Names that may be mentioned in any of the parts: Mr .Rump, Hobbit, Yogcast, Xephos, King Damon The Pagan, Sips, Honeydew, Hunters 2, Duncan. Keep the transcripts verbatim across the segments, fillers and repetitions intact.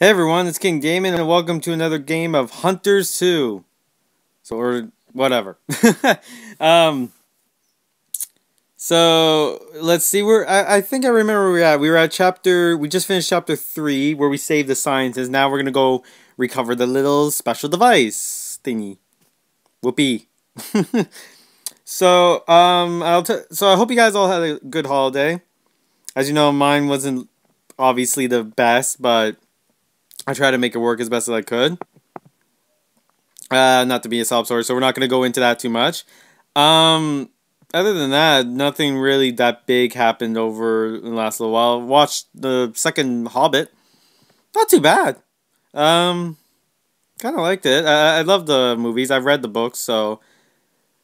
Hey everyone, it's King Damon, and welcome to another game of Hunters two. So, or whatever. um, so, let's see where, I, I think I remember where we were at. We were at chapter, we just finished chapter three, where we saved the scientists. Now we're going to go recover the little special device thingy. Whoopee. so, um, I'll t so I hope you guys all had a good holiday. As you know, mine wasn't obviously the best, but I tried to make it work as best as I could. Uh, not to be a sob story, so we're not going to go into that too much. Um, other than that, nothing really that big happened over the last little while. Watched the second Hobbit. Not too bad. Um, kind of liked it. I, I love the movies. I've read the books, so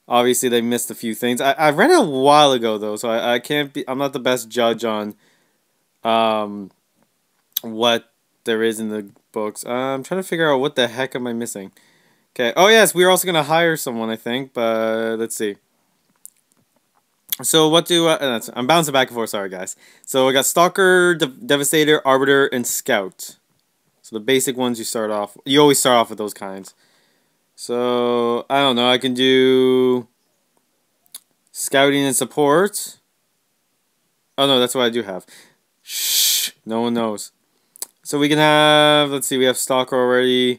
obviously they missed a few things. I, I read it a while ago, though, so I, I can't be... I'm not the best judge on um, what there is in the books. Uh, I'm trying to figure out what the heck am I missing. Okay. Oh yes, we we're also gonna hire someone, I think. But let's see. So what do I, I'm bouncing back and forth? Sorry guys. So I got Stalker, De Devastator, Arbiter, and Scout. So the basic ones you start off. You always start off with those kinds. So I don't know. I can do scouting and support. Oh no, that's what I do have. Shh. No one knows. So we can have, let's see, we have Stalker already. You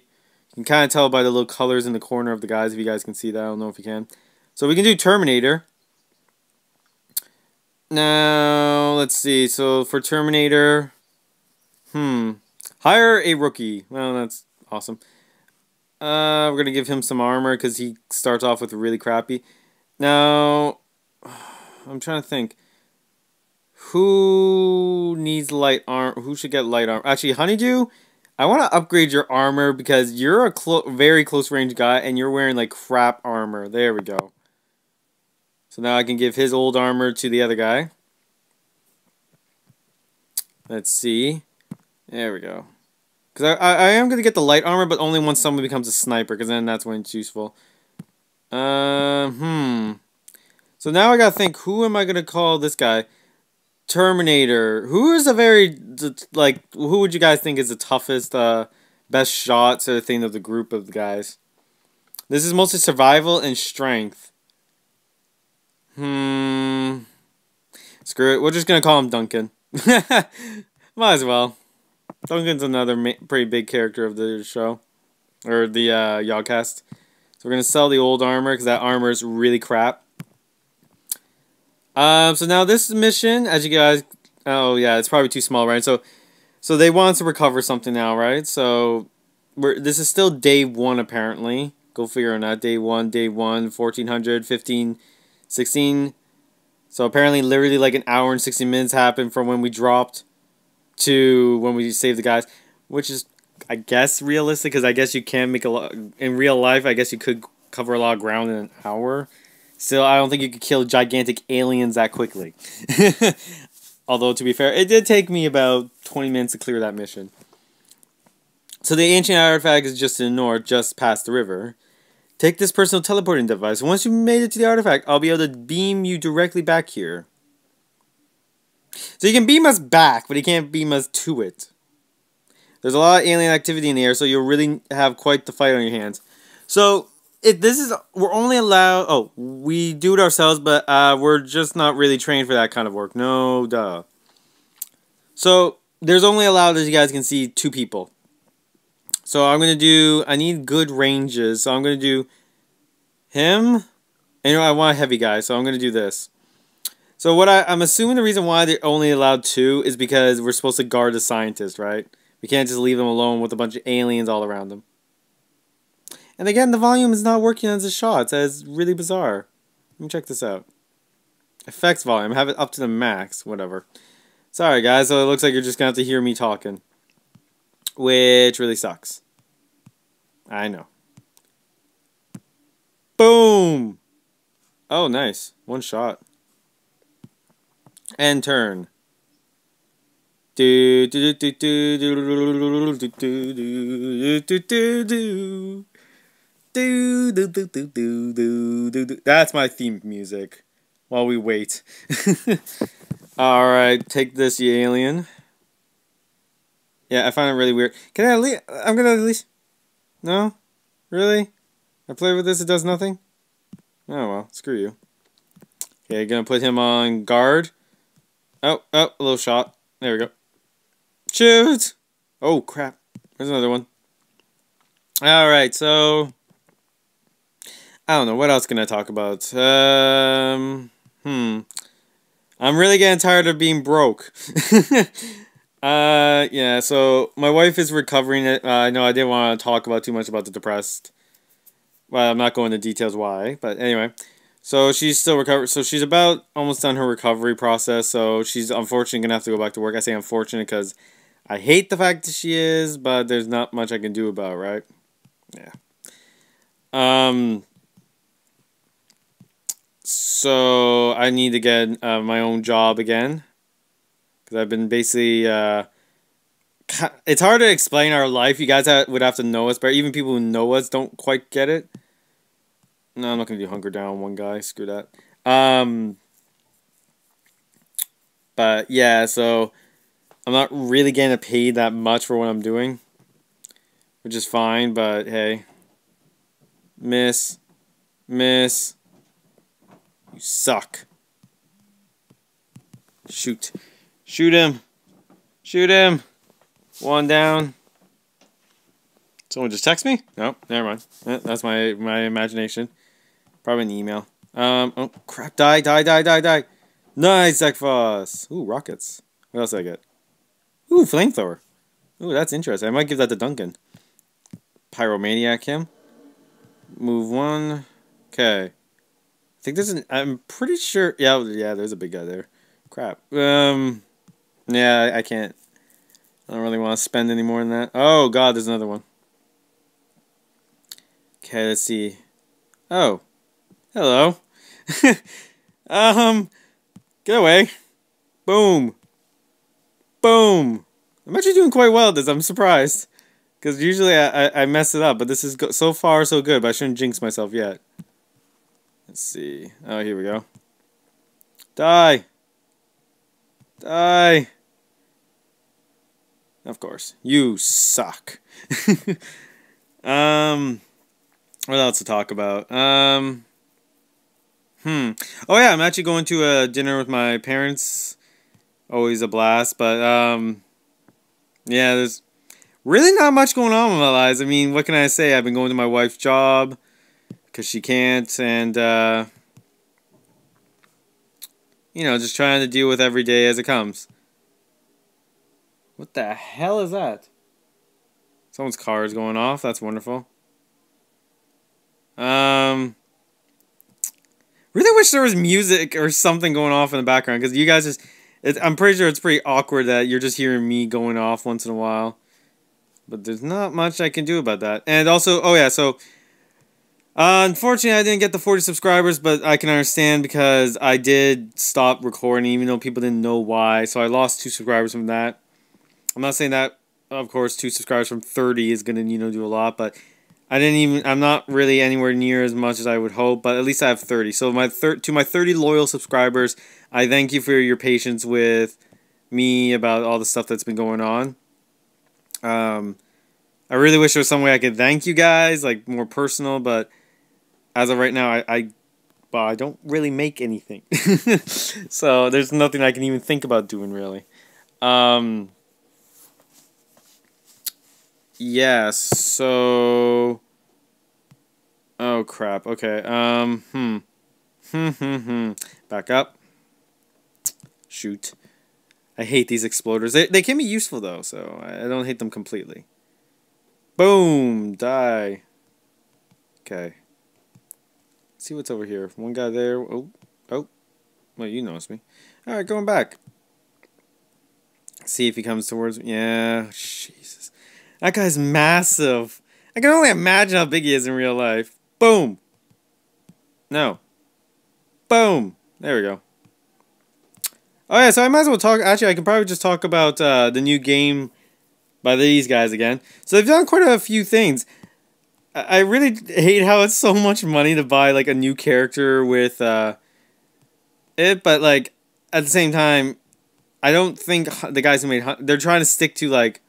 can kind of tell by the little colors in the corner of the guys, if you guys can see that. I don't know if you can. So we can do Terminator. Now, let's see. So for Terminator, hmm. hire a rookie. Well, that's awesome. Uh, we're going to give him some armor because he starts off with really crappy. Now, I'm trying to think. Who needs light armor? Who should get light armor? Actually, Honeydew, I want to upgrade your armor because you're a clo very close range guy and you're wearing like crap armor. There we go. So now I can give his old armor to the other guy. Let's see. There we go. Because I, I, I am going to get the light armor, but only once someone becomes a sniper, because then that's when it's useful. Uh, hmm. So now I got to think, who am I going to call this guy? Terminator. Who is a very, like, who would you guys think is the toughest, uh, best shot sort of thing of the group of the guys? This is mostly survival and strength. Hmm. Screw it. We're just going to call him Duncan. Might as well. Duncan's another ma pretty big character of the show. Or the, uh, Yogcast. So we're going to sell the old armor, because that armor is really crap. Um, so now this mission, as you guys, oh yeah, it's probably too small, right? So, so they want to recover something now, right? So, we're, this is still day one, apparently. Go figure on that. Day one, day one, fourteen hundred, fifteen, sixteen. So apparently, literally like an hour and sixty minutes happened from when we dropped to when we saved the guys, which is, I guess, realistic, because I guess you can make a lot, in real life, I guess you could cover a lot of ground in an hour. Still, I don't think you could kill gigantic aliens that quickly. Although, to be fair, it did take me about twenty minutes to clear that mission. So the ancient artifact is just to the north, just past the river. Take this personal teleporting device. Once you've made it to the artifact, I'll be able to beam you directly back here. So you can beam us back, but you can't beam us to it. There's a lot of alien activity in the air, so you'll really have quite the fight on your hands. So... It, this is, we're only allowed, oh, we do it ourselves, but uh, we're just not really trained for that kind of work. No, duh. So, there's only allowed, as you guys can see, two people. So, I'm going to do, I need good ranges. So, I'm going to do him, and you know, I want a heavy guy, so I'm going to do this. So, what I, I'm assuming the reason why they're only allowed two is because we're supposed to guard the scientist, right? We can't just leave them alone with a bunch of aliens all around them. And again, the volume is not working as a shot. It's really bizarre. Let me check this out. Effects volume. Have it up to the max. Whatever. Sorry, guys. So it looks like you're just going to have to hear me talking. Which really sucks. I know. Boom! Oh, nice. One shot. And turn. Do do do do do do do do do do. Do, do, do, do, do, do, do, do. That's my theme music while we wait. Alright, take this, you alien. Yeah, I found it really weird. Can I leave? I'm gonna leave. No? Really? I play with this, it does nothing? Oh well, screw you. Okay, gonna put him on guard. Oh, oh, a little shot. There we go. Shoot! Oh, crap. There's another one. Alright, so... I don't know, what else can I talk about? Um, hmm. I'm really getting tired of being broke. Uh, yeah, so my wife is recovering. I uh, know I didn't want to talk about too much about the depressed. Well, I'm not going into details why, but anyway. So she's still recovering. So she's about almost done her recovery process. So she's unfortunately going to have to go back to work. I say unfortunate because I hate the fact that she is, but there's not much I can do about it, right? Yeah. Um... So I need to get uh, my own job again. I've been basically, uh, it's hard to explain our life. You guys ha would have to know us, but even people who know us don't quite get it. No, I'm not going to do Hunker Down one guy. Screw that. Um, but yeah, so I'm not really getting paid that much for what I'm doing, which is fine, but hey, miss, miss, you suck. Shoot. Shoot him. Shoot him. One down. Someone just text me? No, never mind. That's my my imagination. Probably an email. Um, oh, crap. Die, die, die, die, die. Nice, Xephos. Ooh, rockets. What else did I get? Ooh, flamethrower. Ooh, that's interesting. I might give that to Duncan. Pyromaniac him. Move one. Okay. I think there's an... I'm pretty sure... Yeah, yeah, there's a big guy there. Crap. Um... Yeah, I can't. I don't really want to spend any more than that. Oh, God, there's another one. Okay, let's see. Oh. Hello. um, get away. Boom. Boom. I'm actually doing quite well at this. I'm surprised. Because usually I, I, I mess it up, but this is go so far so good, but I shouldn't jinx myself yet. Let's see. Oh, here we go. Die. Die. Of course. You suck. um, what else to talk about? Um, hmm. Oh, yeah, I'm actually going to a dinner with my parents. Always a blast. But, um, yeah, there's really not much going on in my lives. I mean, what can I say? I've been going to my wife's job because she can't. And, uh... you know, just trying to deal with every day as it comes. What the hell is that? Someone's car is going off. That's wonderful. Um, really wish there was music or something going off in the background. Because you guys just... It, I'm pretty sure it's pretty awkward that you're just hearing me going off once in a while. But there's not much I can do about that. And also... Oh, yeah, so... Uh, unfortunately, I didn't get the forty subscribers, but I can understand because I did stop recording, even though people didn't know why. So I lost two subscribers from that. I'm not saying that, of course, two subscribers from thirty is gonna, you know, do a lot, but I didn't even. I'm not really anywhere near as much as I would hope, but at least I have thirty. So my thir to my thirty loyal subscribers, I thank you for your patience with me about all the stuff that's been going on. Um, I really wish there was some way I could thank you guys, like more personal, but. As of right now, I, I, well, I don't really make anything. So there's nothing I can even think about doing, really. Um, yeah, so... Oh, crap. Okay. Um, hmm. Hmm, hmm, hmm. Back up. Shoot. I hate these exploders. They, they can be useful, though, so I don't hate them completely. Boom! Die. Okay. See what's over here. One guy there. Oh, oh. Well, you noticed me. All right, going back. See if he comes towards me. Yeah, Jesus. That guy's massive. I can only imagine how big he is in real life. Boom. No. Boom. There we go. Oh, yeah, so I might as well talk. Actually, I can probably just talk about uh, the new game by these guys again. So they've done quite a few things. I really hate how it's so much money to buy, like, a new character with, uh, it, but, like, at the same time, I don't think the guys who made Hunters, they're trying to stick to, like,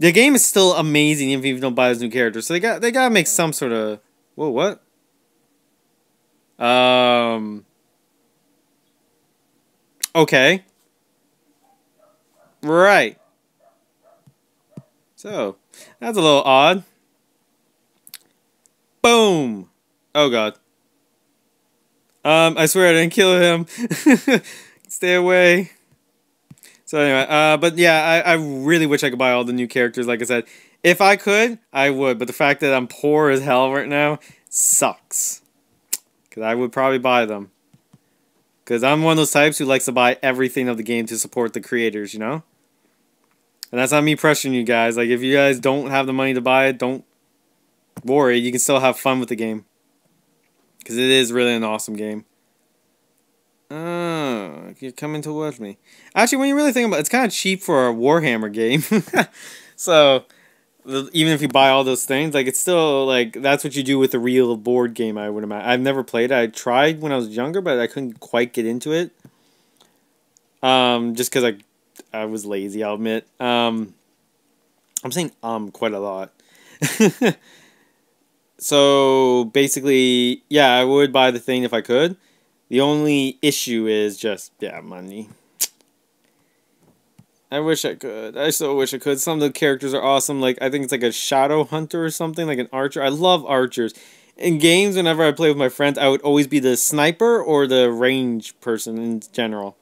The game is still amazing if you don't buy those new characters. So they got they gotta make some sort of whoa what? Um. Okay. Right. So that's a little odd. Boom! Oh god. Um, I swear I didn't kill him. Stay away. So anyway, uh, but yeah, I, I really wish I could buy all the new characters, like I said. If I could, I would, but the fact that I'm poor as hell right now sucks. Because I would probably buy them. Because I'm one of those types who likes to buy everything of the game to support the creators, you know? And that's not me pressuring you guys. Like, if you guys don't have the money to buy it, don't worry. You can still have fun with the game. Because it is really an awesome game. Oh, you're coming towards me. Actually, when you really think about it, it's kind of cheap for a Warhammer game. So, even if you buy all those things, like, it's still, like, that's what you do with a real board game, I would imagine. I've never played it. I tried when I was younger, but I couldn't quite get into it. Um, just because I, I was lazy, I'll admit. Um, I'm saying um quite a lot. So, basically, yeah, I would buy the thing if I could. The only issue is just, yeah, money. I wish I could. I so wish I could. Some of the characters are awesome. Like, I think it's like a shadow hunter or something, like an archer. I love archers. In games, whenever I play with my friends, I would always be the sniper or the range person in general.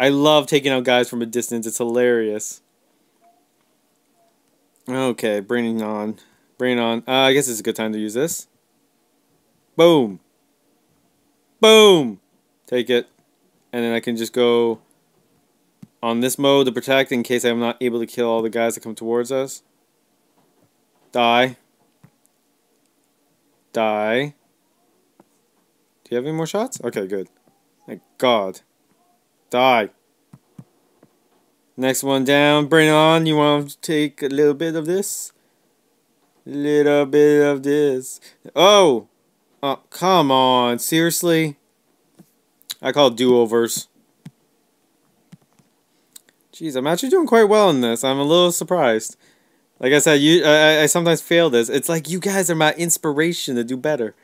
I love taking out guys from a distance. It's hilarious. Okay, bringing on. Bringing on. Uh, I guess it's a good time to use this. Boom. Boom! Take it. And then I can just go on this mode to protect in case I'm not able to kill all the guys that come towards us. Die. Die. Do you have any more shots? Okay, good. Thank God. Die. Next one down. Bring on. You want to take a little bit of this? Little bit of this. Oh! Oh, come on. Seriously? I call it do-overs. Jeez, I'm actually doing quite well in this. I'm a little surprised. Like I said, you, I, I sometimes fail this. It's like you guys are my inspiration to do better.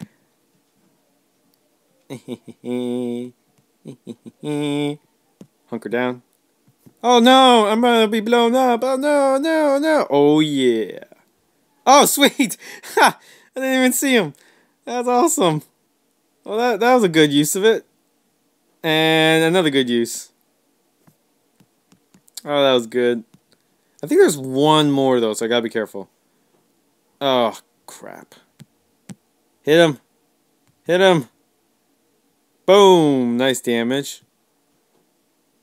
Hunker down. Oh, no. I'm going to be blown up. Oh, no, no, no. Oh, yeah. Oh, sweet. Ha! I didn't even see him. That's awesome. Well, that, that was a good use of it. And another good use. Oh, that was good. I think there's one more, though, so I gotta be careful. Oh, crap. Hit him. Hit him. Boom. Nice damage.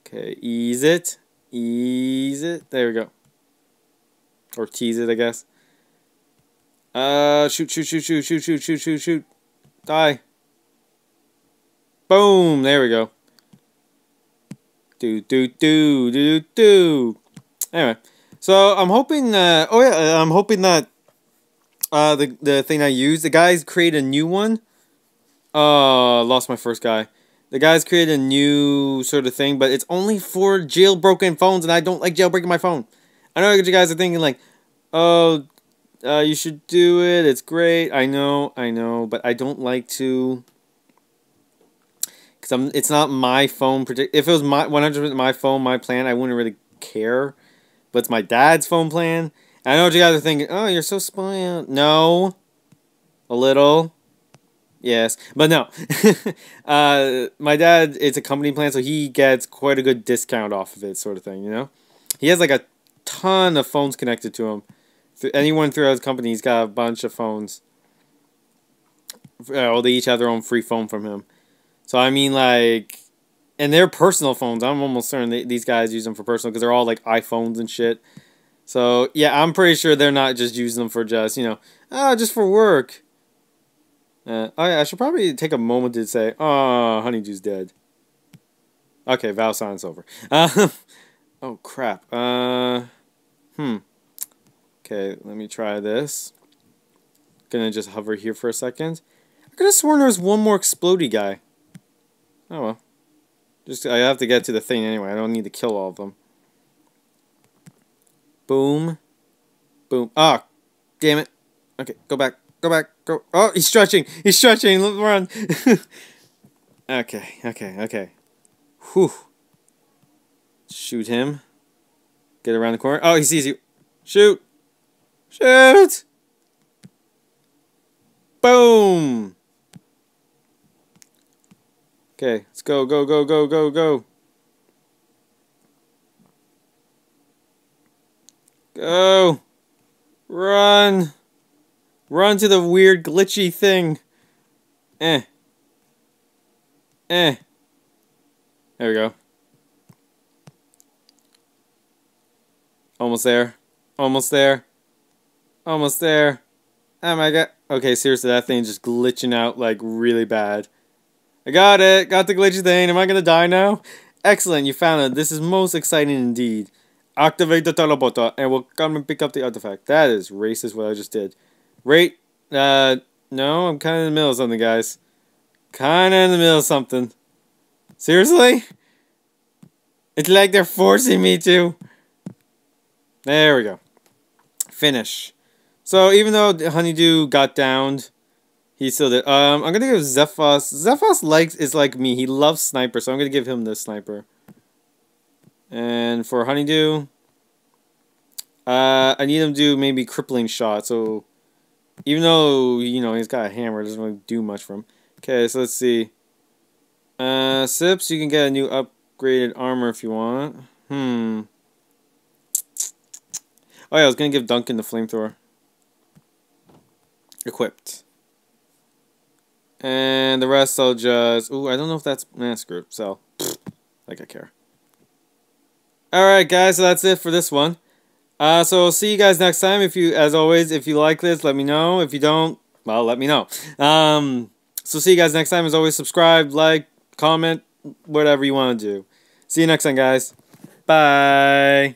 Okay, ease it. Ease it. There we go. Or tease it, I guess. Uh, shoot, shoot, shoot, shoot, shoot, shoot, shoot, shoot, shoot. Die. Boom. There we go. Do, do, do, do, do. Anyway. So, I'm hoping, uh, oh yeah, I'm hoping that, uh, the, the thing I used, the guys created a new one. Uh, lost my first guy. The guys created a new sort of thing, but it's only for jailbroken phones, and I don't like jailbreaking my phone. I know what you guys are thinking, like, oh, Uh, you should do it. It's great. I know, I know, but I don't like to. Cause I'm. It's not my phone. If it was my one hundred percent my phone, my plan, I wouldn't really care. But it's my dad's phone plan. And I know what you guys are thinking. Oh, you're so spoiled. No, a little. Yes, but no. uh, my dad. It's a company plan, so he gets quite a good discount off of it, sort of thing. You know, he has like a ton of phones connected to him. Anyone throughout his company, he's got a bunch of phones. Well, they each have their own free phone from him. So, I mean, like... And they're personal phones. I'm almost certain they, these guys use them for personal, because they're all, like, iPhones and shit. So, yeah, I'm pretty sure they're not just using them for just, you know, ah, oh, just for work. Uh, oh, yeah, I should probably take a moment to say, oh, Honeydew's dead. Okay, Val silence over. Uh, oh, crap. Uh, hmm. Okay, let me try this. Gonna just hover here for a second. I could have sworn there was one more explodey guy. Oh well. Just I have to get to the thing anyway. I don't need to kill all of them. Boom. Boom. Ah, oh, damn it. Okay, go back. Go back. Go. Oh, he's stretching. He's stretching. Look, run. Okay, okay, okay. Whew. Shoot him. Get around the corner. Oh, he sees you. Shoot. Shoot. Boom. Okay, let's go, go, go, go, go, go. Go. Run. Run to the weird glitchy thing. Eh. Eh. There we go. Almost there. Almost there. Almost there. Oh my god. Okay, seriously, that thing's just glitching out like really bad. I got it. Got the glitchy thing. Am I gonna die now? Excellent, you found it. This is most exciting indeed. Activate the teleporter and we'll come and pick up the artifact. That is racist what I just did. Right? Uh, no, I'm kind of in the middle of something, guys. Kind of in the middle of something. Seriously? It's like they're forcing me to. There we go. Finish. So even though Honeydew got downed, he still did. Um, I'm gonna give Xephos. Xephos likes is like me. He loves sniper, so I'm gonna give him the sniper. And for Honeydew, uh, I need him to do maybe crippling shot. So even though you know he's got a hammer, it doesn't really do much for him. Okay, so let's see. Uh, Sips, you can get a new upgraded armor if you want. Hmm. Oh yeah, I was gonna give Duncan the flamethrower. Equipped. And the rest I'll just... Ooh, I don't know if that's... Nah, screw it. So, pfft, like I care. Alright guys, so that's it for this one. Uh, so, see you guys next time. If you, as always, if you like this, let me know. If you don't, well, let me know. Um, so see you guys next time. As always, subscribe, like, comment, whatever you want to do. See you next time, guys. Bye.